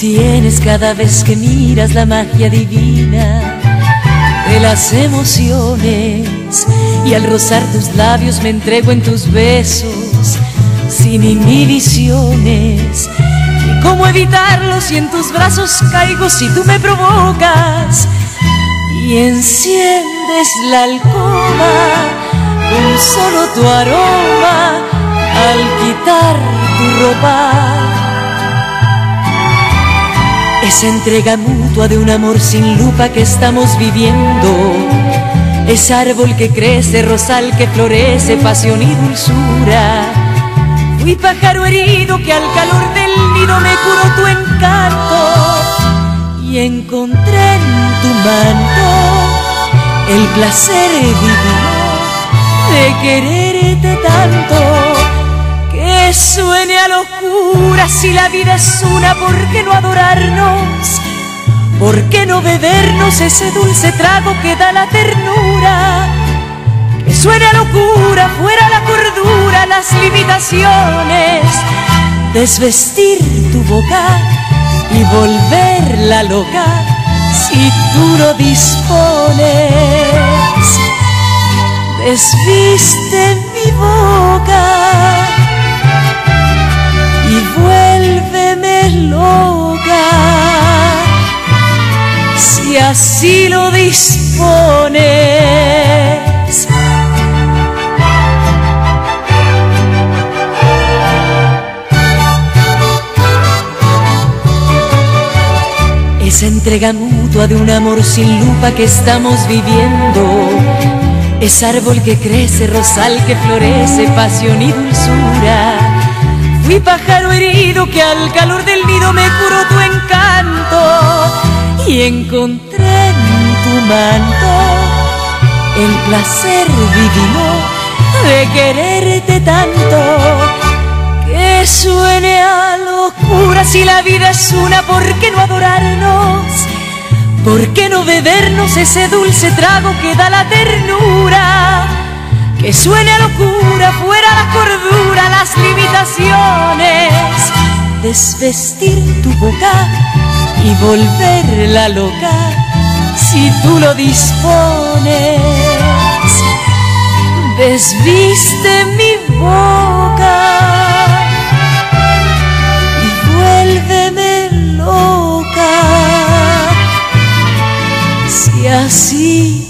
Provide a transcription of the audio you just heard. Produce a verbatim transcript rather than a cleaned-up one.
tienes cada vez que miras la magia divina de las emociones, y al rozar tus labios me entrego en tus besos sin inhibiciones. ¿Y cómo evitarlo si en tus brazos caigo, si tú me provocas y enciendes la alcoba con solo tu aroma al quitar tu ropa? Esa entrega mutua de un amor sin lupa que estamos viviendo, es árbol que crece, rosal que florece, pasión y dulzura. Fui pájaro herido que al calor del nido me curó tu encanto, y encontré en tu manto el placer divino de quererte tanto. Que suene a locura si la vida es una, ¿por qué no adorarnos? ¿Por qué no bebernos ese dulce trago que da la ternura? Que suene a locura, fuera la cordura, las limitaciones. Desvestir tu boca y volverla loca si tú lo dispones. Desviste mi boca y vuélveme loca, si así lo dispones. Esa entrega mutua de un amor sin lupa que estamos viviendo, es árbol que crece, rosal que florece, pasión y dulzura. Mi pájaro herido que al calor del nido me curó tu encanto, y encontré en tu manto el placer divino de quererte tanto. Que suene a locura si la vida es una, ¿por qué no adorarnos? ¿Por qué no bebernos ese dulce trago que da la ternura? Que suene a locura, fuera la cordura, las limitaciones. Desvestir tu boca y volverla loca si tú lo dispones. Desviste mi boca y vuélveme loca si así